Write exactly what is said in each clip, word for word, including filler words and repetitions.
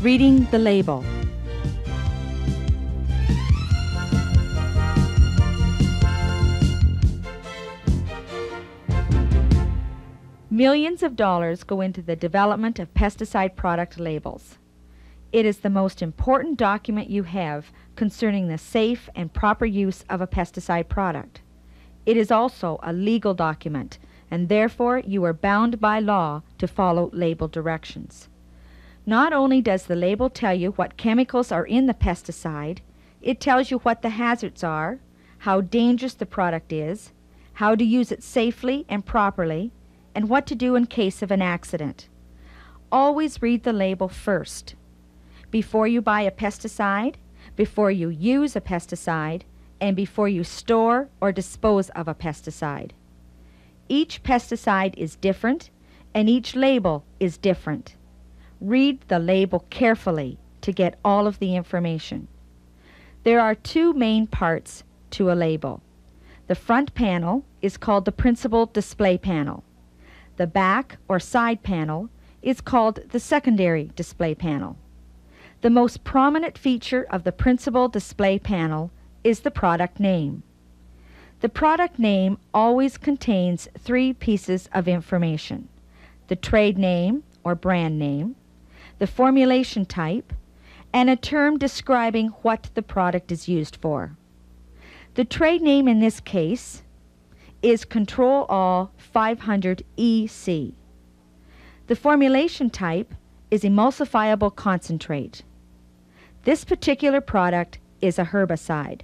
reading the label. Millions of dollars go into the development of pesticide product labels. It is the most important document you have concerning the safe and proper use of a pesticide product. It is also a legal document, and therefore you are bound by law to follow label directions. Not only does the label tell you what chemicals are in the pesticide, it tells you what the hazards are, how dangerous the product is, how to use it safely and properly, and what to do in case of an accident. Always read the label first. Before you buy a pesticide, before you use a pesticide, and before you store or dispose of a pesticide. Each pesticide is different, and each label is different. Read the label carefully to get all of the information. There are two main parts to a label. The front panel is called the principal display panel. The back or side panel is called the secondary display panel. The most prominent feature of the principal display panel is the product name. The product name always contains three pieces of information: the trade name or brand name, the formulation type, and a term describing what the product is used for. The trade name in this case is Control All five hundred E C. The formulation type is emulsifiable concentrate. This particular product is a herbicide.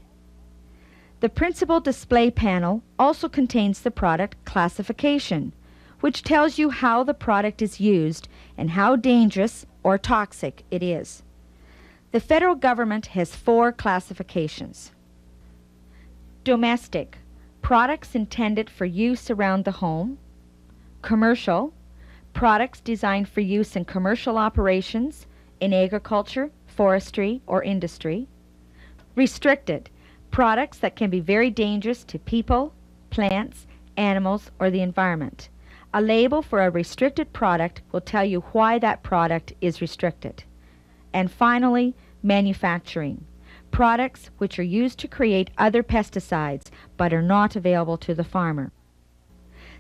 The principal display panel also contains the product classification, which tells you how the product is used and how dangerous or toxic it is. The federal government has four classifications. Domestic: products intended for use around the home. Commercial: products designed for use in commercial operations, in agriculture, forestry, or industry. Restricted: products that can be very dangerous to people, plants, animals, or the environment. A label for a restricted product will tell you why that product is restricted. And finally, manufacturing: products which are used to create other pesticides but are not available to the farmer.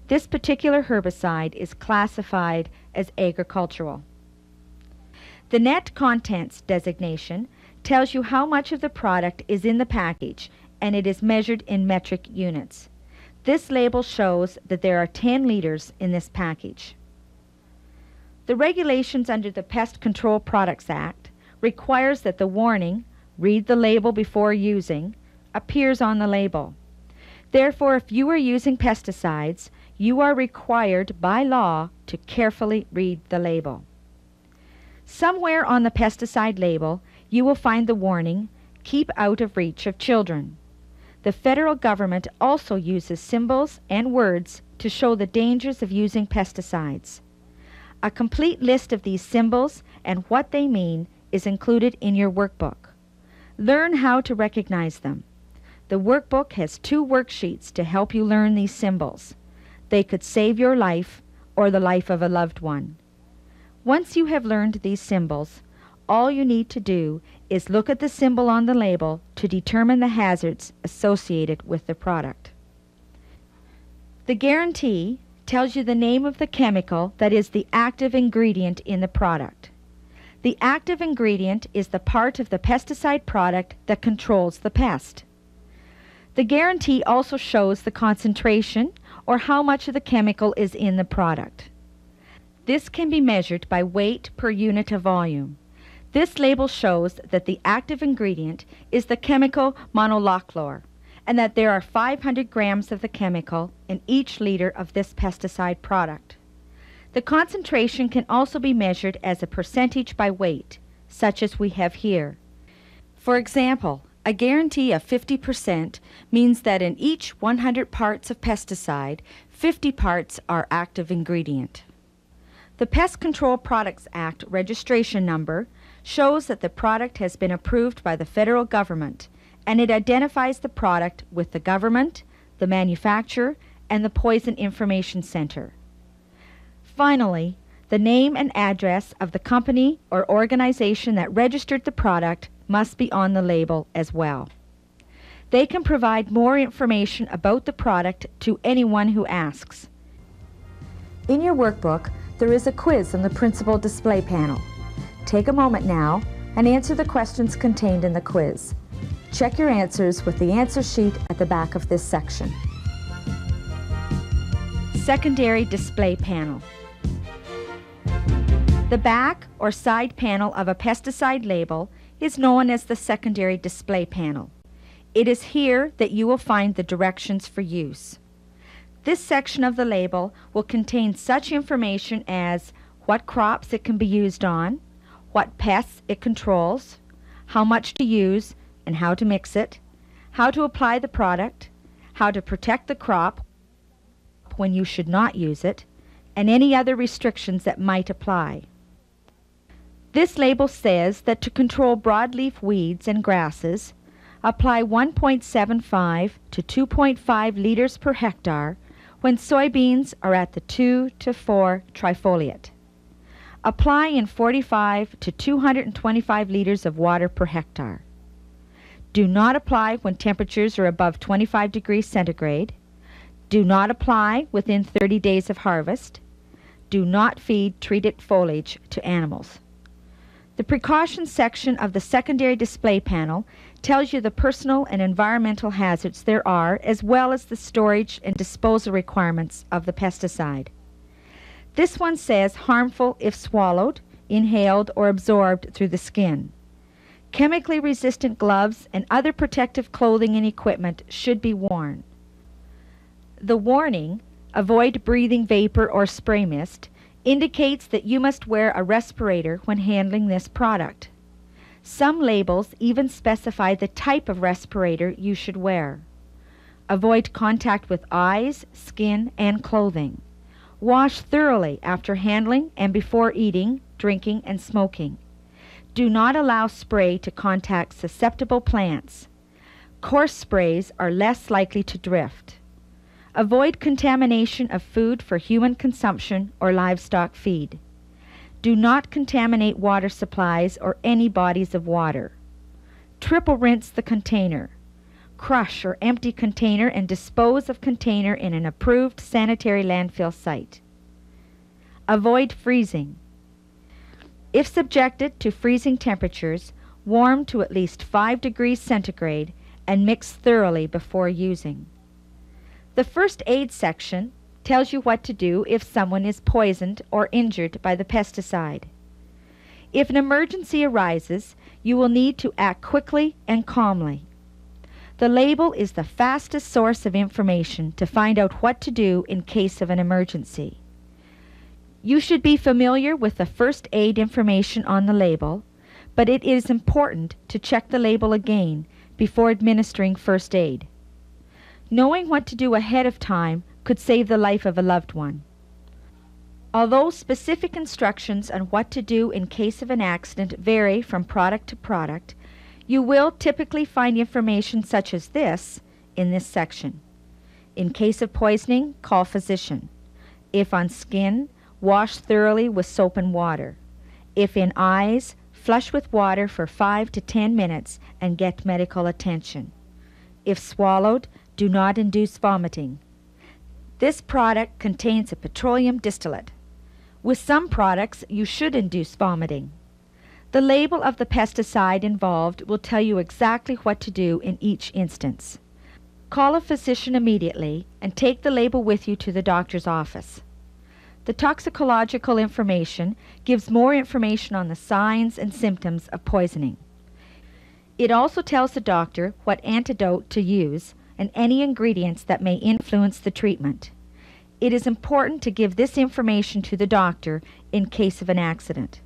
This particular herbicide is classified as agricultural. The net contents designation tells you how much of the product is in the package, and it is measured in metric units. This label shows that there are ten liters in this package. The regulations under the Pest Control Products Act requires that the warning, "Read the label before using," appears on the label. Therefore, if you are using pesticides, you are required by law to carefully read the label. Somewhere on the pesticide label, you will find the warning, "Keep out of reach of children." The federal government also uses symbols and words to show the dangers of using pesticides. A complete list of these symbols and what they mean is included in your workbook. Learn how to recognize them. The workbook has two worksheets to help you learn these symbols. They could save your life or the life of a loved one. Once you have learned these symbols, all you need to do is look at the symbol on the label to determine the hazards associated with the product. The guarantee tells you the name of the chemical that is the active ingredient in the product. The active ingredient is the part of the pesticide product that controls the pest. The guarantee also shows the concentration, or how much of the chemical is in the product. This can be measured by weight per unit of volume. This label shows that the active ingredient is the chemical monolachlor, and that there are five hundred grams of the chemical in each liter of this pesticide product. The concentration can also be measured as a percentage by weight, such as we have here. For example, a guarantee of fifty percent means that in each one hundred parts of pesticide, fifty parts are active ingredient. The Pest Control Products Act registration number shows that the product has been approved by the federal government, and it identifies the product with the government, the manufacturer, and the Poison Information Center. Finally, The name and address of the company or organization that registered the product must be on the label as well. They can provide more information about the product to anyone who asks. In your workbook, there is a quiz on the principal display panel. Take a moment now and answer the questions contained in the quiz. Check your answers with the answer sheet at the back of this section. Secondary display panel. The back or side panel of a pesticide label is known as the secondary display panel. It is here that you will find the directions for use. This section of the label will contain such information as what crops it can be used on, what pests it controls, how much to use and how to mix it, how to apply the product, how to protect the crop when you should not use it, and any other restrictions that might apply. This label says that to control broadleaf weeds and grasses, apply one point seven five to two point five liters per hectare when soybeans are at the two to four trifoliate. Apply in forty-five to two hundred twenty-five liters of water per hectare. Do not apply when temperatures are above twenty-five degrees centigrade. Do not apply within thirty days of harvest. Do not feed treated foliage to animals. The precautions section of the secondary display panel tells you the personal and environmental hazards there are, as well as the storage and disposal requirements of the pesticide. This one says harmful if swallowed, inhaled, or absorbed through the skin. Chemically resistant gloves and other protective clothing and equipment should be worn. The warning, avoid breathing vapor or spray mist, indicates that you must wear a respirator when handling this product. Some labels even specify the type of respirator you should wear. Avoid contact with eyes, skin, and clothing. Wash thoroughly after handling and before eating, drinking, and smoking. Do not allow spray to contact susceptible plants. Coarse sprays are less likely to drift. Avoid contamination of food for human consumption or livestock feed. Do not contaminate water supplies or any bodies of water. Triple rinse the container. Crush or empty container and dispose of container in an approved sanitary landfill site. Avoid freezing. If subjected to freezing temperatures, warm to at least five degrees centigrade and mix thoroughly before using. The first aid section tells you what to do if someone is poisoned or injured by the pesticide. If an emergency arises, you will need to act quickly and calmly. The label is the fastest source of information to find out what to do in case of an emergency. You should be familiar with the first aid information on the label, but it is important to check the label again before administering first aid. Knowing what to do ahead of time could save the life of a loved one. Although specific instructions on what to do in case of an accident vary from product to product, you will typically find information such as this in this section. In case of poisoning, call physician. If on skin, wash thoroughly with soap and water. If in eyes, flush with water for five to ten minutes and get medical attention. If swallowed, do not induce vomiting. This product contains a petroleum distillate. With some products, you should induce vomiting. The label of the pesticide involved will tell you exactly what to do in each instance. Call a physician immediately and take the label with you to the doctor's office. The toxicological information gives more information on the signs and symptoms of poisoning. It also tells the doctor what antidote to use and any ingredients that may influence the treatment. It is important to give this information to the doctor in case of an accident.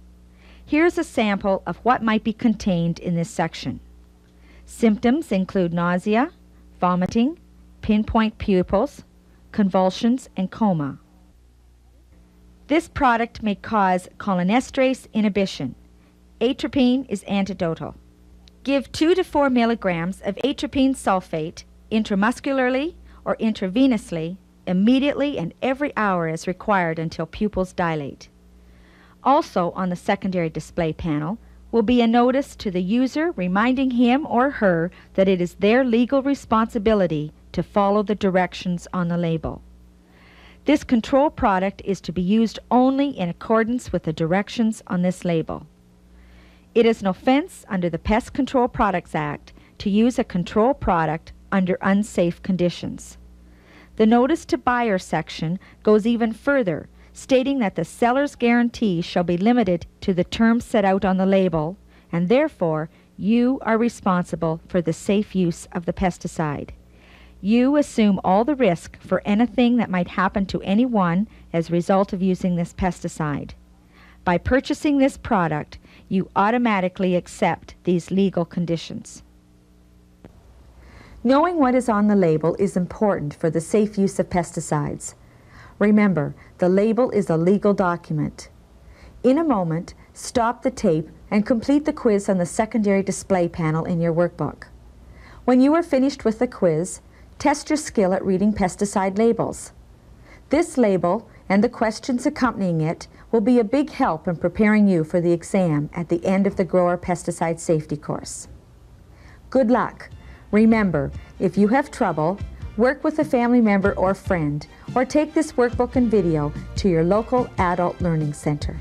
Here's a sample of what might be contained in this section. Symptoms include nausea, vomiting, pinpoint pupils, convulsions, and coma. This product may cause cholinesterase inhibition. Atropine is antidotal. Give two to four milligrams of atropine sulfate intramuscularly or intravenously, immediately and every hour as required until pupils dilate. Also on the secondary display panel will be a notice to the user reminding him or her that it is their legal responsibility to follow the directions on the label. This control product is to be used only in accordance with the directions on this label. It is an offense under the Pest Control Products Act to use a control product under unsafe conditions. The Notice to Buyer section goes even further, stating that the seller's guarantee shall be limited to the terms set out on the label, and therefore you are responsible for the safe use of the pesticide. You assume all the risk for anything that might happen to anyone as a result of using this pesticide. By purchasing this product, you automatically accept these legal conditions. Knowing what is on the label is important for the safe use of pesticides. Remember, the label is a legal document. In a moment, stop the tape and complete the quiz on the secondary display panel in your workbook. When you are finished with the quiz, test your skill at reading pesticide labels. This label and the questions accompanying it will be a big help in preparing you for the exam at the end of the Grower Pesticide Safety Course. Good luck! Remember, if you have trouble, work with a family member or friend, or take this workbook and video to your local adult learning center.